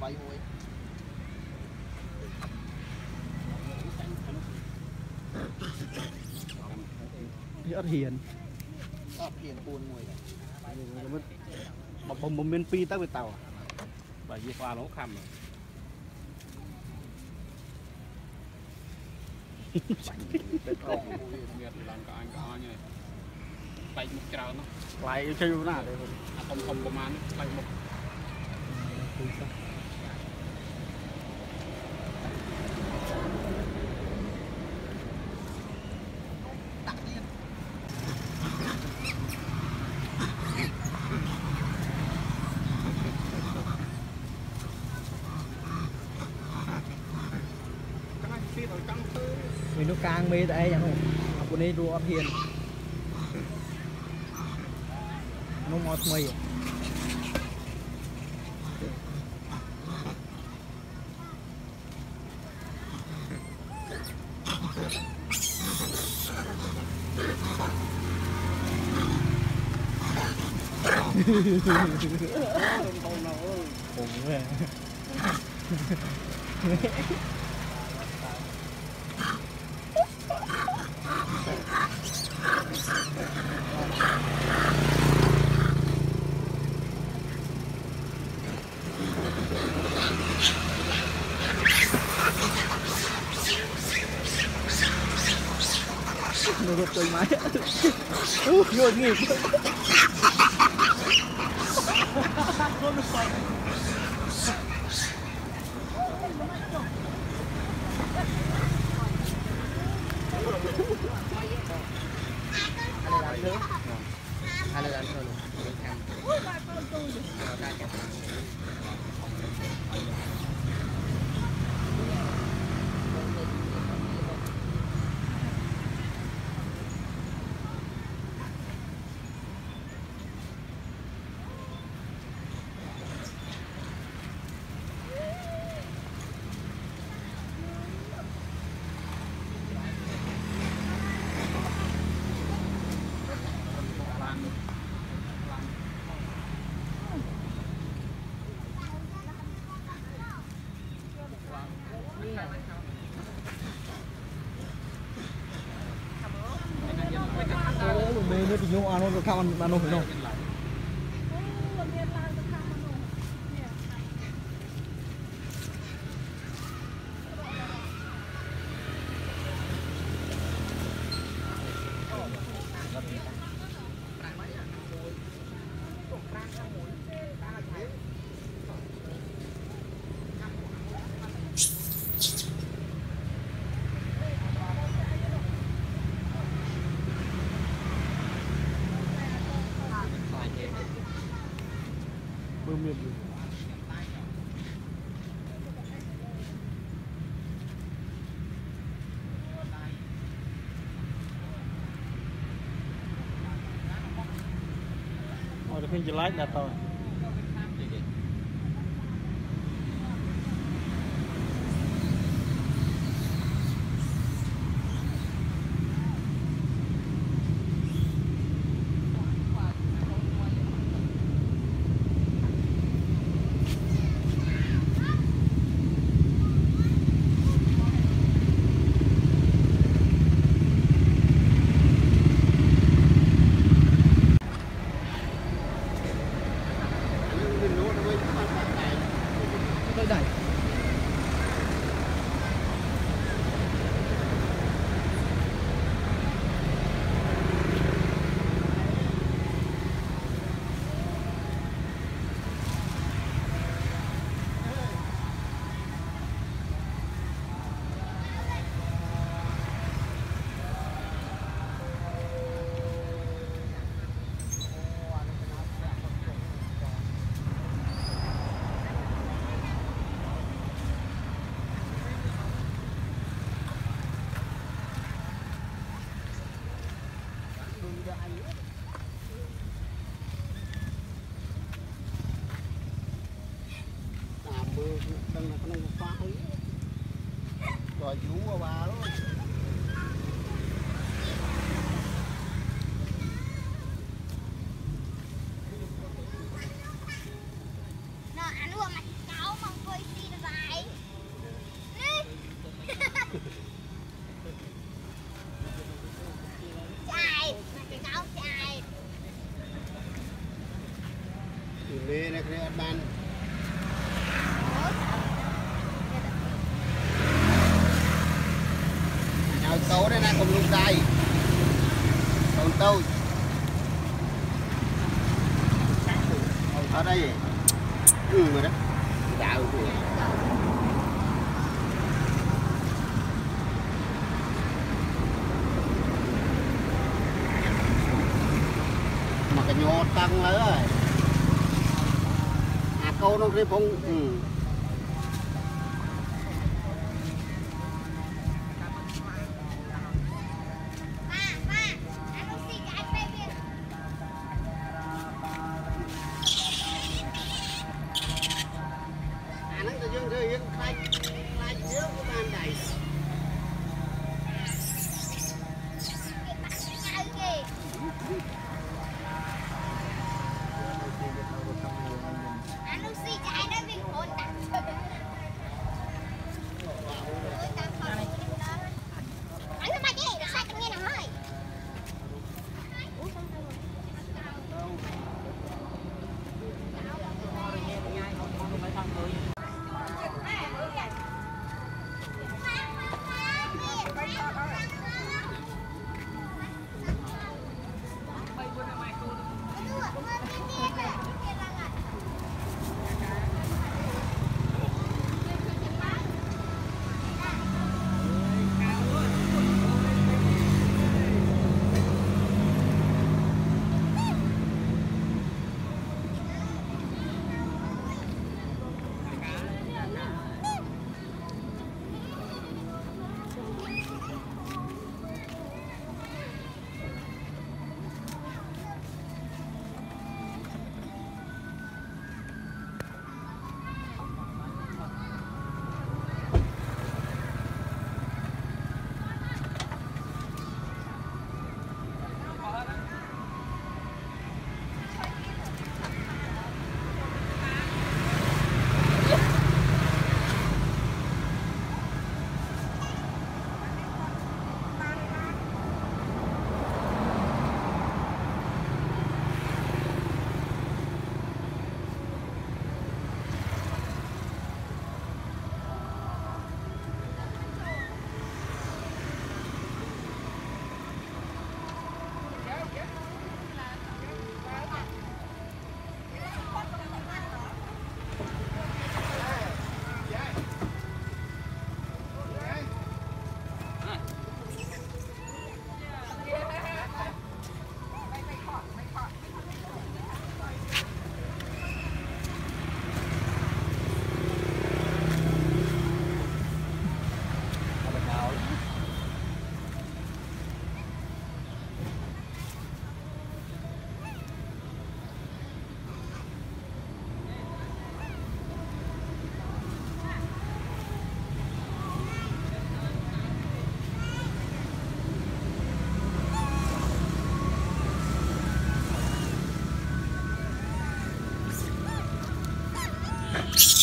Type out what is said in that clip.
vậy rồi. Rất hiền. Rất hiền buồn mùi. Một bông một miên pi tới với tàu. Bởi vì qua nó khăm rồi. Lại một trào nó. Lại chơi nó nào đây rồi. Không không có màn. Lại một. Mình nó càng mê tại chẳng không? Của này rùa hiền. Nó ngọt mây. Nó rụt tôi máy. Vô nghỉ. Nó bị nhô ăn nó không ăn nó phải không? Hãy subscribe cho kênh Ghiền Mì Gõ để không bỏ lỡ rồi vũ bà luôn. Nó ăn uống mà cháu không Ban nào xấu đây là cùng lung tay còn tôi ở đây rồi đó tạo mà cái nhô tăng nữa rồi câu nó cái phong you